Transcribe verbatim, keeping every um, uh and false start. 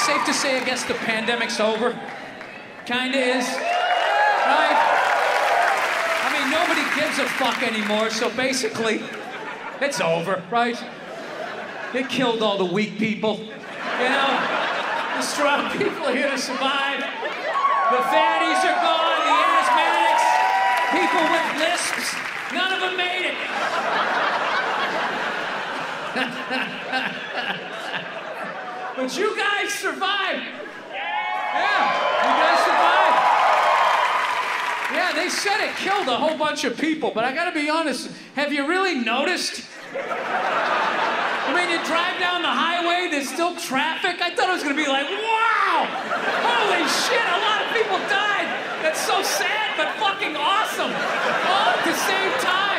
safe to say, I guess, the pandemic's over? Kinda is, right? I mean, nobody gives a fuck anymore, so basically, it's over, right? It killed all the weak people, you know? The strong people are here to survive. The fatties are gone, the asthmatics, people with lisps, none of them made it. But you guys survived. Yeah, you guys survived. Yeah, they said it killed a whole bunch of people, but I gotta be honest, have you really noticed? I mean, you drive down the highway, there's still traffic. I thought it was gonna be like, wow! Holy shit, a lot of people died. That's so sad, but fucking awesome. All at the same time.